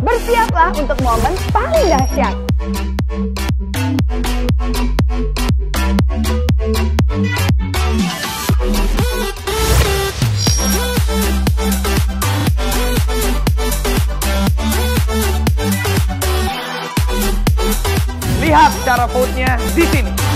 Bersiaplah untuk momen paling dahsyat. Lihat cara vote-nya di sini.